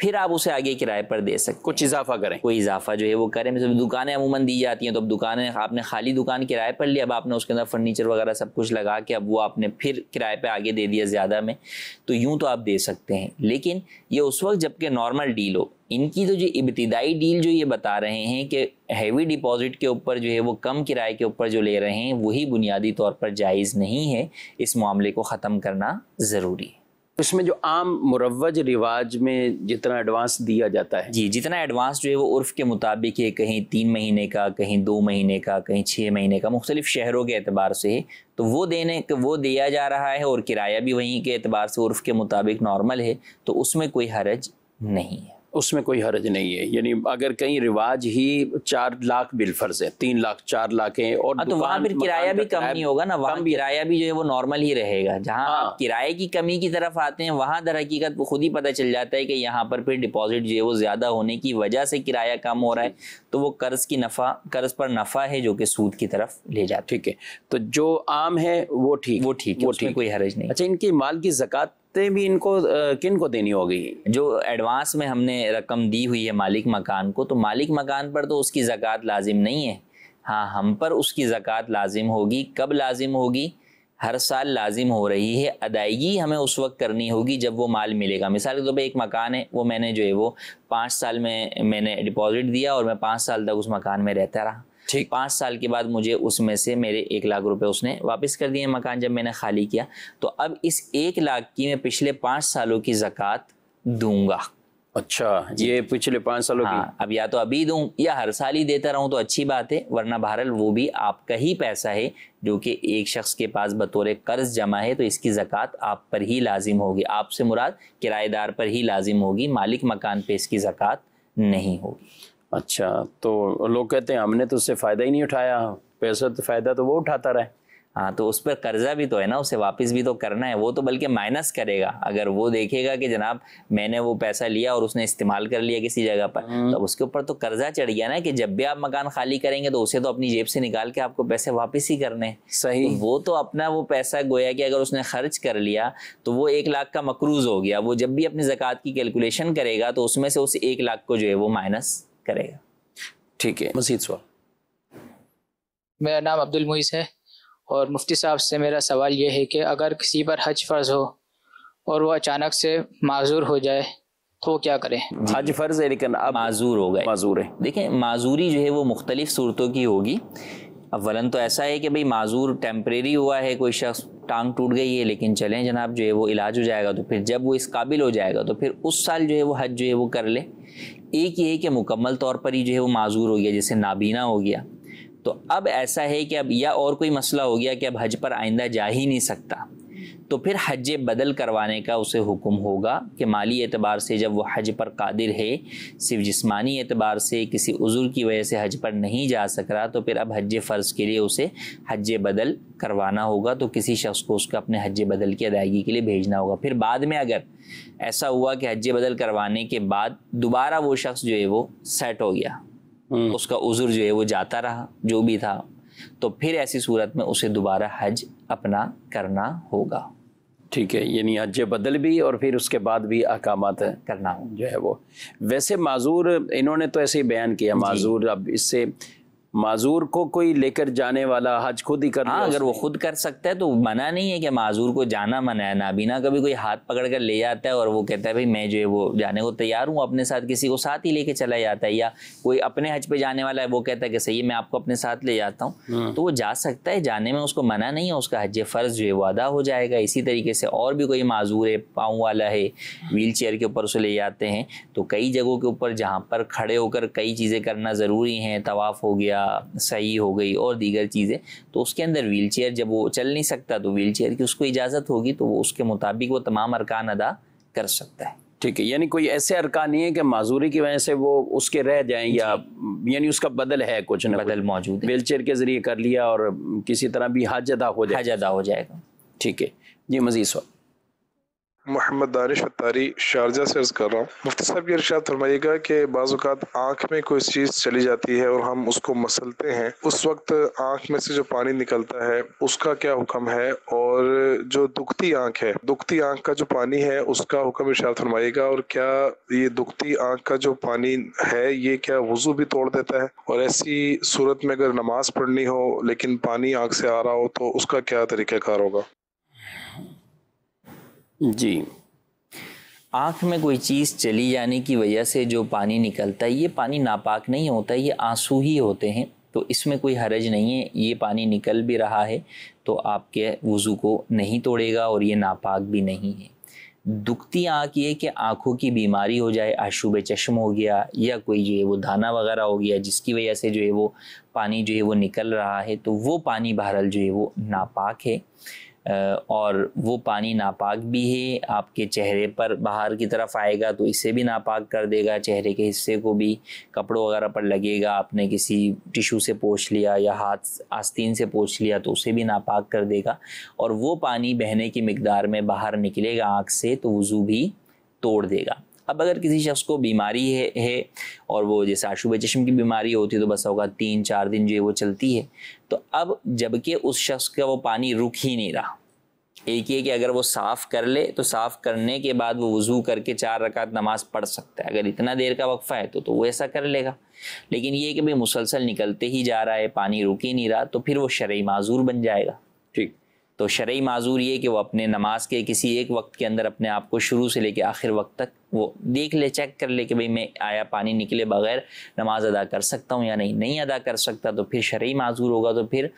फिर आप उसे आगे किराए पर दे सकते, कुछ इजाफा करें, कोई इजाफा जो है वो करें। जैसे दुकानें अमूमन दी जाती हैं, तो अब दुकानें आपने खाली दुकान किराए पर ली, अब आपने उसके अंदर फर्नीचर वगैरह सब कुछ लगा के अब वो आपने फिर किराए पे आगे दे दिया ज़्यादा में, तो यूँ तो आप दे सकते हैं, लेकिन ये उस वक्त जबकि नॉर्मल डील हो। इनकी तो जो इब्तिदाई डील जो ये बता रहे हैं कि हैवी डिपॉजिट के ऊपर जो है वो कम किराए के ऊपर जो ले रहे हैं, वही बुनियादी तौर पर जायज़ नहीं है, इस मामले को ख़त्म करना ज़रूरी है। इसमें जो आम मुरव्वज रिवाज में जितना एडवांस दिया जाता है जी, जितना एडवांस जो है वो उर्फ के मुताबिक है, कहीं 3 महीने का, कहीं 2 महीने का, कहीं 6 महीने का, मुख्तलिफ शहरों के एतबार से है, तो वो देने के वो दिया जा रहा है, और किराया भी वहीं के एतबार से उर्फ के मुताबिक नॉर्मल है, तो उसमें कोई हरज नहीं है, उसमें कोई हरज नहीं है। यानी अगर कहीं रिवाज ही 4 लाख बिलफर्ज है, 3 लाख 4 लाख है, और तो वहाँ फिर किराया भी कम नहीं होगा ना, वहाँ किराया भी जो है वो नॉर्मल ही रहेगा। जहाँ आप किराए की कमी की तरफ आते हैं, वहाँ दर हकीकत खुद ही पता चल जाता है कि यहाँ पर फिर डिपॉजिट जो है वो ज़्यादा होने की वजह से किराया कम हो रहा है, तो वो कर्ज पर नफ़ा है जो कि सूद की तरफ ले जाता है। ठीक है, तो जो आम है वो ठीक है, उसमें कोई हरज नहीं। अच्छा, इनकी माल की ज़कात भी इनको किन को देनी होगी? जो एडवांस में हमने रकम दी हुई है मालिक मकान को, तो मालिक मकान पर तो उसकी ज़कात लाजिम नहीं है। हाँ, हम पर उसकी ज़कात लाजिम होगी। कब लाजिम होगी? हर साल लाजिम हो रही है, अदायगी हमें उस वक्त करनी होगी जब वो माल मिलेगा। मिसाल के तौर पर एक मकान है, वो मैंने जो है वो 5 साल में मैंने डिपॉजिट दिया और मैं 5 साल तक उस मकान में रहता रहा। ठीक, 5 साल के बाद मुझे उसमें से मेरे 1 लाख रुपए उसने वापस कर दिए मकान जब मैंने खाली किया, तो अब इस 1 लाख की मैं पिछले 5 सालों की ज़कात दूंगा। अच्छा, ये पिछले 5 सालों की, अब या तो अभी दूं या हर साल ही देता रहूं तो अच्छी बात है, वरना बहरहाल वो भी आपका ही पैसा है जो कि एक शख्स के पास बतौरे कर्ज जमा है, तो इसकी ज़कात आप पर ही लाजिम होगी। आपसे मुराद किराएदार पर ही लाजिम होगी, मालिक मकान पर इसकी ज़कात नहीं होगी। अच्छा, तो लोग कहते हैं हमने तो उससे फ़ायदा ही नहीं उठाया, पैसा तो फ़ायदा तो वो उठाता रहे। हाँ, तो उस पर कर्जा भी तो है ना, उसे वापस भी तो करना है। वो तो बल्कि माइनस करेगा अगर वो देखेगा कि जनाब मैंने वो पैसा लिया और उसने इस्तेमाल कर लिया किसी जगह पर, तो उसके ऊपर तो कर्जा चढ़ गया ना, कि जब भी आप मकान खाली करेंगे तो उसे तो अपनी जेब से निकाल के आपको पैसे वापस ही करने हैं। सही, तो वो तो अपना वो पैसा गोया कि अगर उसने खर्च कर लिया तो वो 1 लाख का मकरूज हो गया। वो जब भी अपनी ज़कात की कैलकुलेशन करेगा तो उसमें से उस 1 लाख को जो है वो माइनस करेगा। ठीक है, मजीद सवाल। मेरा नाम अब्दुल मुइज है और मुफ्ती साहब से मेरा सवाल यह है कि अगर किसी पर हज फर्ज हो और वो अचानक से माजूर हो जाए तो क्या करें? हज फर्ज है लेकिन अब माजूर हो गए, माजूर है। देखें, माजूरी जो है वो मुख्तलिफ सूरतों की होगी। अवलन तो ऐसा है कि भाई माजूर टेम्परेरी हुआ है, कोई शख्स टांग टूट गई है, लेकिन चलें जनाब जो है वो इलाज हो जाएगा, तो फिर जब वो इस काबिल हो जाएगा तो फिर उस साल जो है वो हज जो है वो कर ले। एक ये है कि मुकम्मल तौर पर ही जो है वो माजूर हो गया, जैसे नाबीना हो गया। तो अब ऐसा है कि अब या और कोई मसला हो गया कि अब हज पर आइंदा जा ही नहीं सकता, तो फिर हज बदल करवाने का उसे हुक्म होगा कि माली एतबार से जब वो हज पर कादिर है, सिर्फ जिस्मानी एतबार से किसी उज़्र की वजह से हज पर नहीं जा सक रहा, तो फिर अब हज फ़र्ज के लिए उसे हज बदल करवाना होगा। तो किसी शख्स को उसका अपने हज बदल की अदायगी के लिए भेजना होगा। फिर बाद में अगर ऐसा हुआ कि हज बदल करवाने के बाद दोबारा वो शख्स जो है वो सेट हो गया, उसका उज़्र जो है वो जाता रहा जो भी था, तो फिर ऐसी सूरत में उसे दोबारा हज अपना करना होगा। ठीक है, यानी हज बदल भी और फिर उसके बाद भी अहकामात करना हो जो है वो। वैसे माजूर इन्होंने तो ऐसे ही बयान किया माजूर, अब इससे माजूर को कोई लेकर जाने वाला हज खुद ही करना। हाँ, अगर वो खुद कर सकता है तो मना नहीं है कि माजूर को जाना मना है। नाबीना कभी कोई हाथ पकड़ कर ले जाता है और वो कहता है भाई मैं जो है वो जाने को तैयार हूँ, अपने साथ किसी को साथ ही लेके चला जाता है, या कोई अपने हज पे जाने वाला है वो कहता है कि सही है मैं आपको अपने साथ ले जाता हूँ, तो वो जा सकता है, जाने में उसको मना नहीं है, उसका हज फ़र्ज जो है वो अदा हो जाएगा। इसी तरीके से और भी कोई माजूर है, पाँव वाला है, व्हील चेयर के ऊपर उसे ले जाते हैं, तो कई जगहों के ऊपर जहाँ पर खड़े होकर कई चीज़ें करना ज़रूरी हैं, तवाफ़ हो गया, सही हो गई और दीगर चीज़ें, तो उसके अंदर व्हील चेयर जब वो चल नहीं सकता तो व्हील चेयर की उसको इजाज़त होगी, तो वो उसके मुताबिक वो तमाम अरकान अदा कर सकता है। ठीक है, यानी कोई ऐसे अरकान नहीं है कि माजूरी की वजह से वो उसके रह जाएं, या यानी उसका बदल है, कुछ ना बदल मौजूद है, व्हील चेयर के जरिए कर लिया और किसी तरह भी हज अदा हो जाए, हज अदा हो जाएगा। ठीक है जी, मजीद सवाल। मोहम्मद दानिश अत्तारी शारजा से अर्ज़ कर रहा हूँ। मुफ्ती साहब ये इरशाद फरमाइएगा कि बाज़ात आँख में कोई चीज़ चली जाती है और हम उसको मसलते हैं, उस वक्त आँख में से जो पानी निकलता है उसका क्या हुक्म है, और जो दुखती आँख है, दुखती आँख का जो पानी है उसका हुक्म इरशाद फरमाइएगा, और क्या ये दुखती आँख का जो पानी है ये क्या वज़ू भी तोड़ देता है, और ऐसी सूरत में अगर नमाज पढ़नी हो लेकिन पानी आँख से आ रहा हो तो उसका क्या तरीक़ाकार होगा? जी, आँख में कोई चीज़ चली जाने की वजह से जो पानी निकलता है ये पानी नापाक नहीं होता, ये आंसू ही होते हैं, तो इसमें कोई हरज नहीं है। ये पानी निकल भी रहा है तो आपके वज़ू को नहीं तोड़ेगा और ये नापाक भी नहीं है। दुखती आँख ये कि आँखों की बीमारी हो जाए, आशूब चश्म हो गया या कोई जो है वो दाना वगैरह हो गया जिसकी वजह से जो है वो पानी जो है वो निकल रहा है, तो वो पानी बहरहाल जो है वो नापाक है, और वो पानी नापाक भी है। आपके चेहरे पर बाहर की तरफ आएगा तो इसे भी नापाक कर देगा, चेहरे के हिस्से को भी, कपड़ों वगैरह पर लगेगा, आपने किसी टिशू से पोंछ लिया या हाथ आस्तीन से पोंछ लिया तो उसे भी नापाक कर देगा, और वो पानी बहने की मिकदार में बाहर निकलेगा आँख से तो वज़ू भी तोड़ देगा। अब अगर किसी शख्स को बीमारी है और वो जैसे आशूब चश्म की बीमारी होती है तो बस होगा 3-4 दिन जो है वो चलती है, तो अब जबकि उस शख्स का वो पानी रुक ही नहीं रहा, एक ये कि अगर वो साफ़ कर ले तो साफ़ करने के बाद वो वज़ू करके 4 रकात नमाज़ पढ़ सकता है, अगर इतना देर का वक्फ़ा है तो वो ऐसा कर लेगा। लेकिन ये कि भाई मुसलसल निकलते ही जा रहा है, पानी रुक ही नहीं रहा, तो फिर वो शरई माजूर बन जाएगा। ठीक, तो शरई माजूर ये कि वो अपने नमाज के किसी एक वक्त के अंदर अपने आप को शुरू से लेकर आखिर वक्त तक वो देख ले, चेक कर ले कि भाई मैं आया पानी निकले बगैर नमाज अदा कर सकता हूँ या नहीं अदा कर सकता, तो फिर शरई माजूर होगा, तो फिर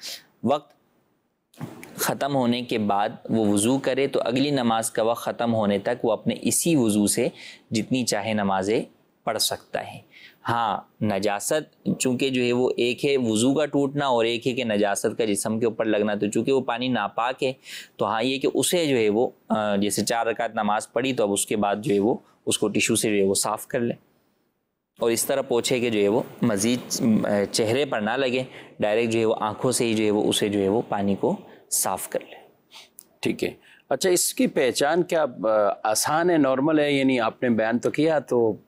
वक्त ख़त्म होने के बाद वो वज़ू करे तो अगली नमाज का वक्त ख़त्म होने तक वो अपने इसी वज़ू से जितनी चाहे नमाजें पढ़ सकता है। हाँ, नजासत चूँकि जो है वो एक है वज़ू का टूटना और एक है कि नजासत का जिस्म के ऊपर लगना, तो चूँकि वो पानी नापाक है तो हाँ ये कि उसे जो है वो जैसे 4 रकात नमाज़ पढ़ी तो अब उसके बाद जो है वो उसको टिशू से जो है वो साफ़ कर लें और इस तरह पोछे के जो है वो मज़ीद चेहरे पर ना लगे, डायरेक्ट जो है वो आँखों से ही जो है वो उसे जो है वो पानी को साफ़ कर लें। ठीक है, अच्छा इसकी पहचान क्या आसान है, नॉर्मल है? यानी आपने बयान तो किया, तो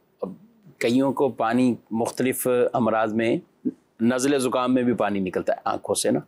कईयों को पानी मुख्तलिफ अमराज में, नज़ले ज़ुकाम में भी पानी निकलता है आँखों से ना,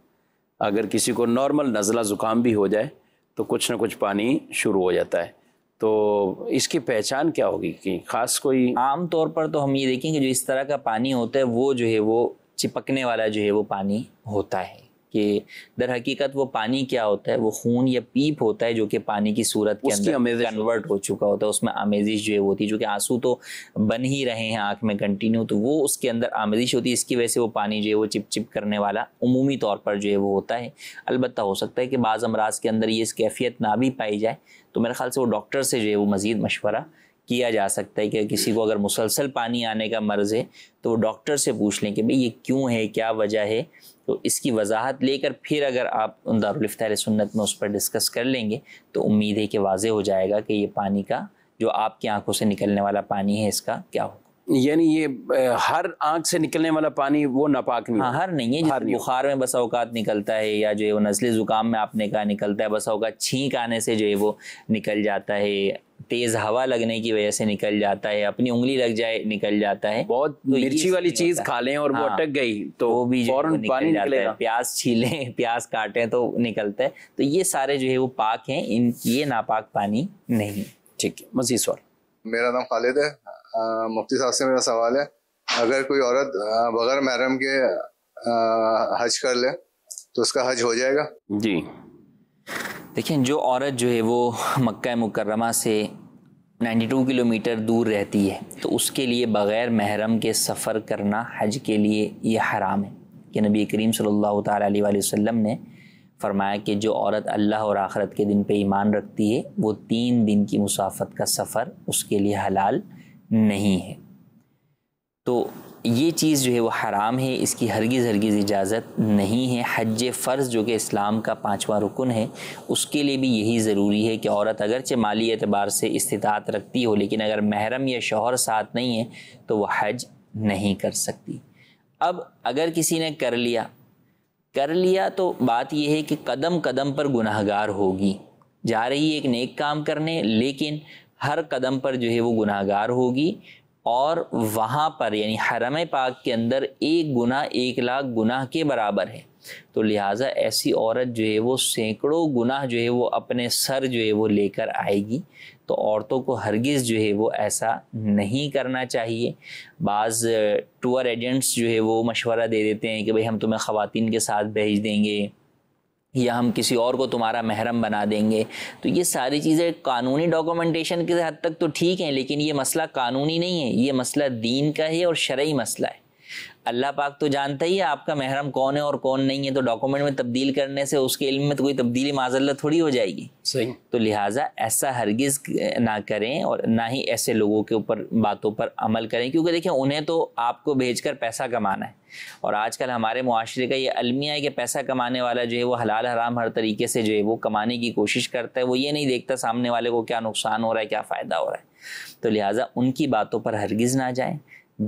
अगर किसी को नॉर्मल नज़ला ज़ुकाम भी हो जाए तो कुछ ना कुछ पानी शुरू हो जाता है, तो इसकी पहचान क्या होगी कि ख़ास कोई? आम तौर पर तो हम ये देखेंगे जो इस तरह का पानी होता है वो जो है वो चिपकने वाला जो है वो पानी होता है, कि दर हकीकत वो पानी क्या होता है, वो खून या पीप होता है जो कि पानी की सूरत के अंदर कन्वर्ट हो चुका होता है, उसमें आमेजिश जो है होती है, जो कि आंसू तो बन ही रहे हैं आँख में कंटिन्यू, तो वो उसके अंदर आमेजिश होती है, इसकी वजह से वो पानी जो है वो चिप चिप करने वाला उमूमी तौर पर जो है वो होता है। अलबत्ता हो सकता है कि बाज़ अमराज के अंदर ये कैफियत ना भी पाई जाए, तो मेरे ख्याल से वो डॉक्टर से जो है वो मज़ीद मशवरा किया जा सकता है कि किसी को अगर मुसलसल पानी आने का मर्ज़ है तो वो डॉक्टर से पूछ लें कि भाई ये क्यों है, क्या वजह है, तो इसकी वजाहत लेकर फिर अगर आप दारुल इफ्ता अहले सुन्नत में उस पर डिस्कस कर लेंगे तो उम्मीद है कि वाज़ेह हो जाएगा कि ये पानी का जो आपकी आंखों से निकलने वाला पानी है इसका क्या हो, यानी ये हर आंख से निकलने वाला पानी वो नापाक नहीं। हाँ, हर नहीं है, हर बुखार में बसा औकात निकलता है या जो है वो नज़ले ज़ुकाम में आपने कहा निकलता है, बसा औकात छींक आने से जो है वो निकल जाता है, तेज़ हवा लगने की वजह से निकल जाता है, अपनी उंगली लग जाए निकल जाता है, बहुत तो मिर्ची वाली चीज़ खा लें और वो अटक गई तो वो भी फौरन पानी निकलेगा, प्याज छीलें, प्याज काटें तो निकलता है, तो ये सारे जो है वो पाक हैं, इन ये नापाक पानी नहीं। ठीक है, मज़ीद सवाल। मेरा नाम खालिद है। मुफ्ती साहब से मेरा सवाल है, अगर कोई औरत बगैर महरम के हज कर ले तो उसका हज हो जाएगा? जी देखिए, जो औरत जो है वो मक्का मुकर्रमा से 92 किलोमीटर दूर रहती है तो उसके लिए बग़ैर महरम के सफ़र करना हज के लिए ये हराम है कि नबी करीम सल्लल्लाहु तआला अलैहि वसल्लम ने फरमाया कि जो औरत अल्लाह और आखरत के दिन पे ईमान रखती है वो 3 दिन की मुसाफत का सफ़र उसके लिए हलाल नहीं है। तो ये चीज़ जो है वो हराम है, इसकी हरगिज़ हरगिज़ इजाज़त नहीं है। हज फ़र्ज़ जो कि इस्लाम का 5वां रुकन है उसके लिए भी यही ज़रूरी है कि औरत अगरचे माली एतबार से इस्तिताअत रखती हो लेकिन अगर महरम या शौहर साथ नहीं है तो वह हज नहीं कर सकती। अब अगर किसी ने कर लिया तो बात यह है कि कदम कदम पर गुनाहगार होगी, जा रही है एक नेक काम करने लेकिन हर कदम पर जो है वो गुनाहगार होगी और वहाँ पर यानी हरम पाक के अंदर एक गुनाह 1,00,000 गुनाह के बराबर है। तो लिहाजा ऐसी औरत जो है वो सैकड़ों गुनाह जो है वो अपने सर जो है वो लेकर आएगी। तो औरतों को हरगिज़ जो है वो ऐसा नहीं करना चाहिए। बाज़ टूर एजेंट्स जो है वो मशवरा दे देते हैं कि भाई हम तुम्हें ख़वातीन के साथ भेज देंगे या हम किसी और को तुम्हारा महरम बना देंगे। तो ये सारी चीज़ें कानूनी डॉक्यूमेंटेशन के हद तक तो ठीक हैं लेकिन ये मसला कानूनी नहीं है, ये मसला दीन का है और शरई मसला है। अल्लाह पाक तो जानता ही है आपका महरम कौन है और कौन नहीं है, तो डॉक्यूमेंट में तब्दील करने से उसके इल्म में तो कोई तब्दीली माजल्ला थोड़ी हो जाएगी। सही। तो लिहाजा ऐसा हरगिज़ ना करें और ना ही ऐसे लोगों के ऊपर बातों पर अमल करें क्योंकि देखिए उन्हें तो आपको भेजकर पैसा कमाना है और आजकल हमारे मुआशरे का ये अलमिया है कि पैसा कमाने वाला जो है वो हलाल हराम हर तरीके से जो है वो कमाने की कोशिश करता है, वो ये नहीं देखता सामने वाले को क्या नुकसान हो रहा है क्या फ़ायदा हो रहा है। तो लिहाजा उनकी बातों पर हरगिज़ ना जाएँ,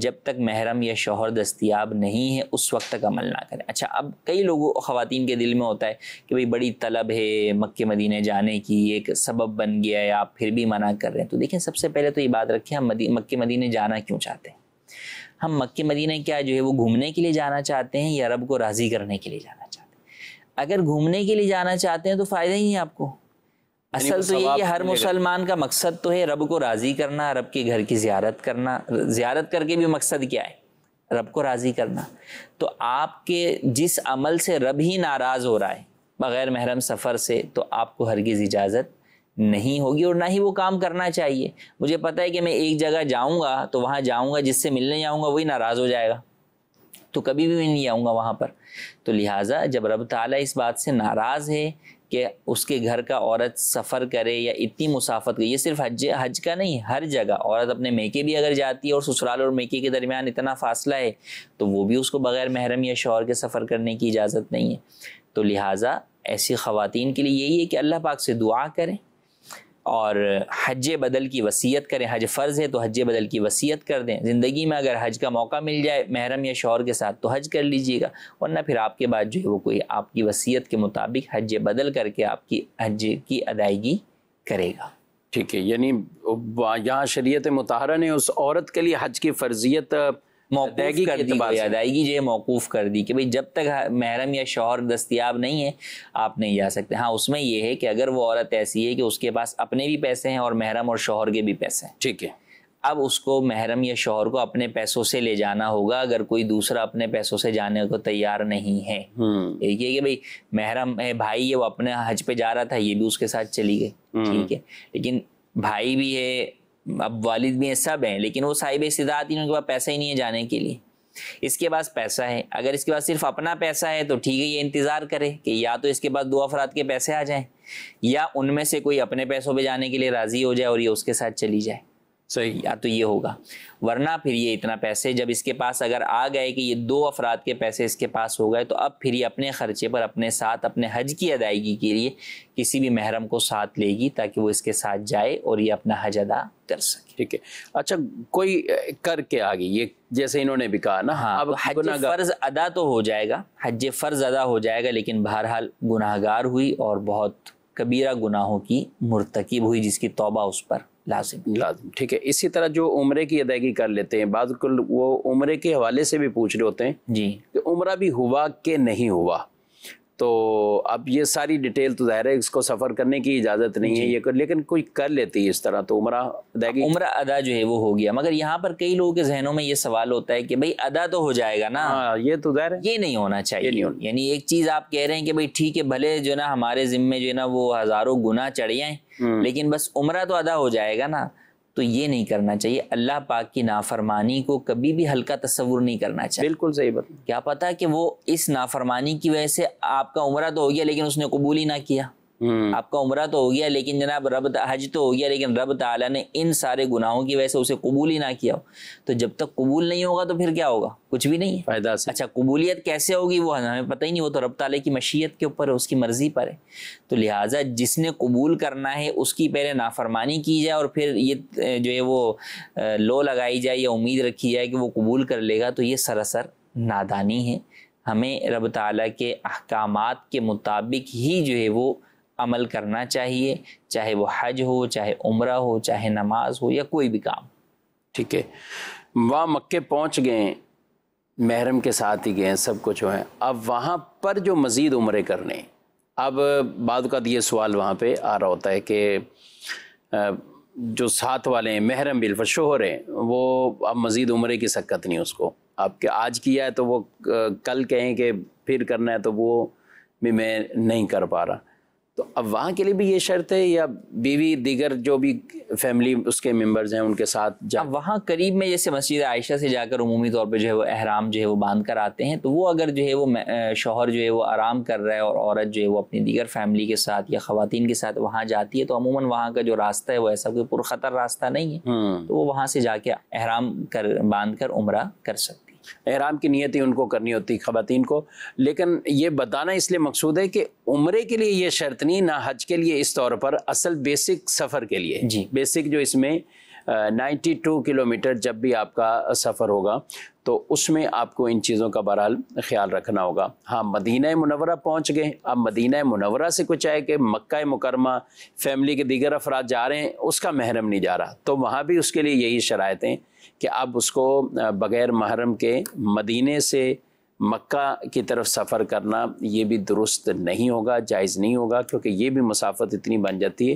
जब तक महरम या शौहर दस्तियाब नहीं है उस वक्त तक अमल ना करें। अच्छा, अब कई लोगों ख़वातीन के दिल में होता है कि भाई बड़ी तलब है मक्के मदीने जाने की, एक सबब बन गया है, आप फिर भी मना कर रहे हैं। तो देखें, सबसे पहले तो ये बात रखें हम मक्के मदीने जाना क्यों चाहते हैं। हम मक्के मदीने क्या जो है वो घूमने के लिए जाना चाहते हैं या रब को राज़ी करने के लिए जाना चाहते हैं? अगर घूमने के लिए जाना चाहते हैं तो फ़ायदा ही है आपको। असल तो ये हर मुसलमान का मकसद तो है रब को राज़ी करना, रब के घर की ज़ियारत करना। ज़ियारत करके भी मकसद क्या है? रब को राज़ी करना। तो आपके जिस अमल से रब ही नाराज़ हो रहा है बग़ैर महरम सफ़र से तो आपको हरगिज़ इजाज़त नहीं होगी और ना ही वो काम करना चाहिए। मुझे पता है कि मैं एक जगह जाऊँगा तो वहाँ जाऊँगा जिससे मिलने जाऊँगा वही नाराज़ हो जाएगा तो कभी भी मैं नहीं आऊँगा वहाँ पर। तो लिहाजा जब रब ताला इस बात से नाराज़ है कि उसके घर का औरत सफ़र करे या इतनी मुसाफत का, ये सिर्फ हज का नहीं, हर जगह औरत अपने मेके भी अगर जाती है और ससुराल और मेके के दरमियान इतना फ़ासला है तो वो भी उसको बग़ैर महरम या शौहर के सफ़र करने की इजाज़त नहीं है। तो लिहाजा ऐसी ख़वातीन के लिए यही है कि अल्लाह पाक से दुआ करें और हज बदल की वसीयत करें। हज फ़र्ज़ है तो हज बदल की वसीयत कर दें। ज़िंदगी में अगर हज का मौका मिल जाए महरम या शौहर के साथ तो हज कर लीजिएगा वरना फिर आपके बाद जो है वो कोई आपकी वसीयत के मुताबिक हज बदल करके आपकी हज की अदायगी करेगा। ठीक है, यानी यहाँ शरीयत मुताहरा ने उस औरत के लिए हज की फ़र्ज़ियत मौकूफ़ कर दी, अदायगी जो है मौकूफ़ कर दी कि भाई जब तक महरम या शौहर दस्तियाब नहीं है आप नहीं जा सकते। हाँ, उसमें यह है कि अगर वो औरत ऐसी है कि उसके पास अपने भी पैसे हैं और महरम और शौहर के भी पैसे हैं, ठीक है, अब उसको महरम या शौहर को अपने पैसों से ले जाना होगा अगर कोई दूसरा अपने पैसों से जाने को तैयार नहीं है। एक ये कि भाई महरम है भाई है, वो अपने हज पे जा रहा था, ये भी उसके साथ चली गई, ठीक है, लेकिन भाई भी है, अब वालिद भी हैं, सब हैं, लेकिन वो साहिब इस्तिताअत ही नहीं, उनके पास पैसा ही नहीं है जाने के लिए। इसके पास पैसा है, अगर इसके पास सिर्फ अपना पैसा है तो ठीक है, ये इंतज़ार करे कि या तो इसके पास 2 अफराद के पैसे आ जाएं या उनमें से कोई अपने पैसों पे जाने के लिए राज़ी हो जाए और ये उसके साथ चली जाए। सो या तो ये होगा, वरना फिर ये इतना पैसे जब इसके पास अगर आ गए कि ये दो अफराद के पैसे इसके पास हो गए, तो अब फिर ये अपने ख़र्चे पर अपने साथ अपने हज की अदायगी के लिए किसी भी महरम को साथ लेगी ताकि वो इसके साथ जाए और ये अपना हज अदा कर सके। ठीक है, अच्छा कोई करके आ गई ये, जैसे इन्होंने भी कहा ना, हाँ अब हज फ़र्ज़ अदा तो हो जाएगा, हज फ़र्ज़ अदा हो जाएगा, लेकिन बहरहाल गुनाहगार हुई और बहुत कबीरा गुनाहों की मुर्तकिब हुई जिसकी तौबा उस पर लाजिम। ठीक है, इसी तरह जो उम्रे की अदायगी कर लेते हैं, बाद वो उम्रे के हवाले से भी पूछ रहे होते हैं जी कि उम्रा भी हुआ कि नहीं हुआ, तो अब ये सारी डिटेल तो ज़ाहिर है इसको सफ़र करने की इजाज़त नहीं है ये कर, लेकिन कोई कर लेती है इस तरह, तो उम्रा अदायगी उम्रा अदा जो है वो हो गया। मगर यहाँ पर कई लोगों के जहनों में ये सवाल होता है कि भाई अदा तो हो जाएगा ना, ये तो ज़ाहिर है ये नहीं होना चाहिए। यानी एक चीज़ आप कह रहे हैं कि भाई ठीक है भले जो ना हमारे ज़िम्मे जो है ना वो हज़ारों गुना चढ़ जाएँ लेकिन बस उम्रा तो अदा हो जाएगा ना, तो ये नहीं करना चाहिए। अल्लाह पाक की नाफरमानी को कभी भी हल्का तस्वुर नहीं करना चाहिए। बिल्कुल सही बात। क्या पता कि वो इस नाफरमानी की वजह से आपका उम्रा तो हो गया लेकिन उसने कबूल ही ना किया, आपका उम्रा तो हो गया लेकिन जनाब रब हज तो हो गया लेकिन रब ताला ने इन सारे गुनाहों की वजह से उसे कबूल ही ना किया हो, तो जब तक कबूल नहीं होगा तो फिर क्या होगा, कुछ भी नहीं है फायदा से। अच्छा कबूलियत कैसे होगी वो हमें पता ही नहीं, वो तो रब ताला की मशीयत के ऊपर है, उसकी मर्जी पर है। तो लिहाजा जिसने कबूल करना है उसकी पहले नाफरमानी की जाए और फिर ये जो है वो लो लगाई जाए या उम्मीद रखी जाए कि वो कबूल कर लेगा, तो ये सरासर नादानी है। हमें रब ताला के अहकामात के मुताबिक ही जो है वो अमल करना चाहिए, चाहे वो हज हो, चाहे उम्रा हो, चाहे नमाज हो या कोई भी काम। ठीक है, वहाँ मक्के पहुँच गए, महरम के साथ ही गए, सब कुछ हुए, अब वहाँ पर जो मज़ीद उम्रे करने, अब बाद का ये सवाल वहाँ पे आ रहा होता है कि जो साथ वाले हैं महरम बिलफशोहर हैं वो अब मज़ीद उम्रे की शक्कत नहीं, उसको आपके आज किया है तो वो कल कहें कि फिर करना है तो वो भी मैं नहीं कर पा रहा, तो अब वहाँ के लिए भी ये शर्त है या बीवी दीगर जो भी फैमिली उसके मेंबर्स हैं उनके साथ जा, वहाँ करीब में जैसे मस्जिद आयशा से जाकर उमूमी तौर पे जो है वो अहराम जो है वो बांध कर आते हैं, तो वो अगर जो है वो शौहर जो है वो आराम कर रहा है और औरत जो है वो अपनी दीगर फैमिली के साथ या ख़वातीन के साथ वहाँ जाती है, तो अमूमन वहाँ का जो रास्ता है वो ऐसा कोई पुरखतर रास्ता नहीं है, तो वो वहाँ से जाके अहराम कर बांध कर उम्रा कर सकती है। एहराम की नियत ही उनको करनी होती ख़वातीन को, लेकिन ये बताना इसलिए मकसूद है कि उम्रे के लिए ये शर्त नहीं ना हज के लिए, इस तौर पर असल बेसिक सफ़र के लिए जी बेसिक जो इसमें 92 किलोमीटर जब भी आपका सफ़र होगा तो उसमें आपको इन चीज़ों का बहरहाल ख्याल रखना होगा। हाँ मदीना मुनव्वरा पहुँच गए, अब मदीना मुनव्वरा से कुछ आए कि मक्का मुकरमा फैमिली के दीगर अफराद जा रहे हैं, उसका महरम नहीं जा रहा, तो वहाँ भी उसके लिए यही शरायत हैं कि आप उसको बग़ैर महरम के मदीने से मक्का की तरफ सफ़र करना ये भी दुरुस्त नहीं होगा, जायज़ नहीं होगा, क्योंकि ये भी मसाफत इतनी बन जाती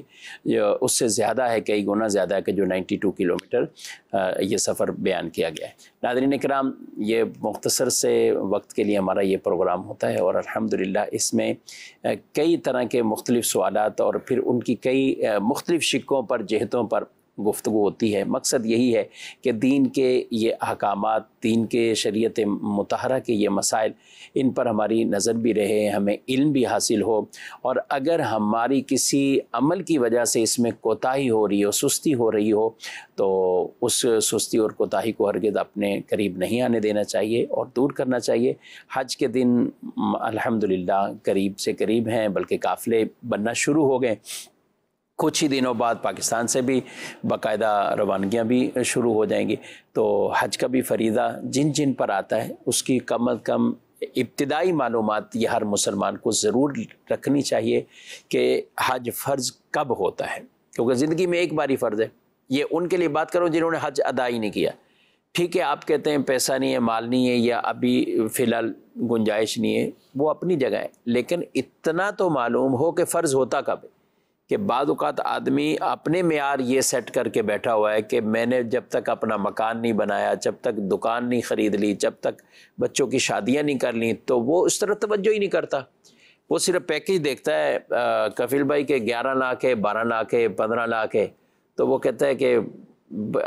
है, उससे ज़्यादा है, कई गुना ज़्यादा है कि जो 92 किलोमीटर ये सफ़र बयान किया गया है। नाज़रीन किराम, ये मुख्तसर से वक्त के लिए हमारा ये प्रोग्राम होता है और अल्हम्दुलिल्लाह इसमें कई तरह के मुख्तलिफ़ सवालात और फिर उनकी कई मुख्तलिफ़ शिकों पर जहतों पर गुफ्तगू होती है। मकसद यही है कि दीन के ये अहकामात, दीन के शरीयत मुतहरा के ये मसाइल, इन पर हमारी नज़र भी रहे, हमें इल्म भी हासिल हो, और अगर हमारी किसी अमल की वजह से इसमें कोताही हो रही हो, सुस्ती हो रही हो, तो उस सुस्ती और कोताही को हरगिज़ अपने करीब नहीं आने देना चाहिए और दूर करना चाहिए। हज के दिन अल्हम्दुलिल्लाह करीब से करीब हैं, बल्कि काफ़िले बनना शुरू हो गए, कुछ ही दिनों बाद पाकिस्तान से भी बाकायदा रवानगियाँ भी शुरू हो जाएंगी, तो हज का भी फरीज़ा जिन जिन पर आता है उसकी कम अज़ कम इब्तिदाई मालूमात ये हर मुसलमान को ज़रूर रखनी चाहिए कि हज फ़र्ज़ कब होता है, क्योंकि ज़िंदगी में एक बार ही फ़र्ज़ है। ये उनके लिए बात करो जिन्होंने हज अदा ही नहीं किया। ठीक है, आप कहते हैं पैसा नहीं है, माल नहीं है, या अभी फ़िलहाल गुंजाइश नहीं है, वो अपनी जगह है, लेकिन इतना तो मालूम हो कि फ़र्ज़ होता कब है, कि बाद औक़ात आदमी अपने मेयार ये सेट करके बैठा हुआ है कि मैंने जब तक अपना मकान नहीं बनाया, जब तक दुकान नहीं ख़रीद ली, जब तक बच्चों की शादियां नहीं कर ली, तो वो उस तरफ तवज्जो ही नहीं करता, वो सिर्फ पैकेज देखता है। कफील भाई के 11 लाख है, 12 लाख है, 15 लाख है, तो वो कहता है कि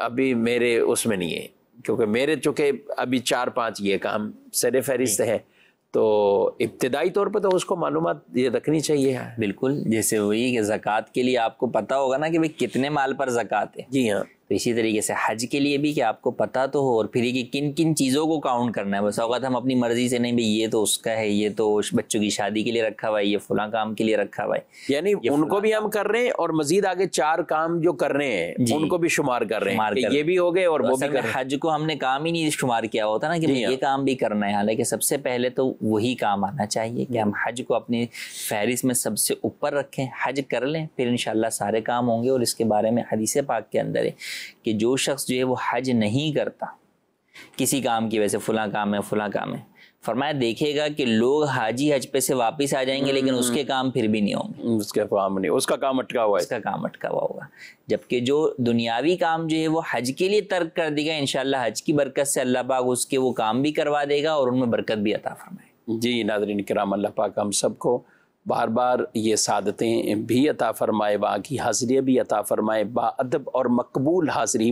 अभी मेरे उसमें नहीं है, क्योंकि मेरे चूँकि अभी 4-5 ये काम सर फहरिस्त है, तो इब्तिदाई तौर पर तो उसको मालूमात ये रखनी चाहिए। बिल्कुल, जैसे वही कि ज़कात के लिए आपको पता होगा ना कि भाई कितने माल पर ज़कात है। जी हाँ, तो इसी तरीके से हज के लिए भी कि आपको पता तो हो और फिर ये कि किन किन चीज़ों को काउंट करना है। बस औक़ात हम अपनी मर्ज़ी से नहीं भाई ये तो उसका है, ये तो बच्चों की शादी के लिए रखा हुआ है, ये फलां काम के लिए रखा हुआ है, यानी उनको भी हम कर रहे हैं और मज़ीद आगे चार काम जो कर रहे हैं उनको भी शुमार कर रहे हैं, ये भी हो गए और वो भी कर। हज को हमने काम ही नहीं शुमार किया होता ना कि ये काम भी करना है, हालांकि सबसे पहले तो वही काम आना चाहिए कि हम हज को अपनी फहरिस्त में सबसे ऊपर रखें, हज कर लें, फिर इंशाल्लाह सारे काम होंगे। और इसके बारे में हदीसे पाक के अंदर है कि जो शख्स जो है वो हज नहीं करता किसी काम की वजह से, फलां काम है फलां काम है, फरमाया देखेगा कि लोग हाजी हज पे से वापस आ जाएंगे लेकिन उसके काम फिर भी नहीं होंगे, उसके काम नहीं, उसका काम अटका हुआ है, उसका काम अटका हुआ होगा। जबकि जो दुनियावी काम जो है वो हज के लिए तर्क कर देगा, इंशाल्लाह हज की बरकत से अल्लाह पाक उसके वो काम भी करवा देगा और उनमें बरकत भी अता फरमाएगा। जी नाज़रीन किराम, अल्लाह पाक हम सबको बार बार ये सादतें भी अता फ़रमाए, वहाँ की हाज़िरी भी अता फ़रमाए, बाअदब और मकबूल हाज़िरी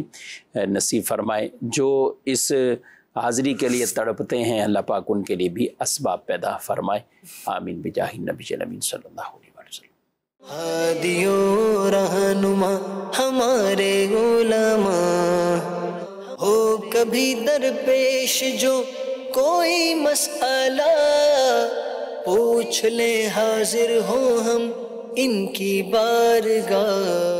नसीब फ़रमाए। जो इस हाज़िरी के लिए तड़पते हैं अल्लाह पाक उनके लिए भी असबाब पैदा फ़रमाए। आमीन बिजाहि नबील अमीन सल्लल्लाहु अलैहि वसल्लम। हादियो रहनुमा हमारे उलमा हो, कभी दरपेश जो कोई मसला पूछ ले, हाजिर हो हम इनकी बारगाह।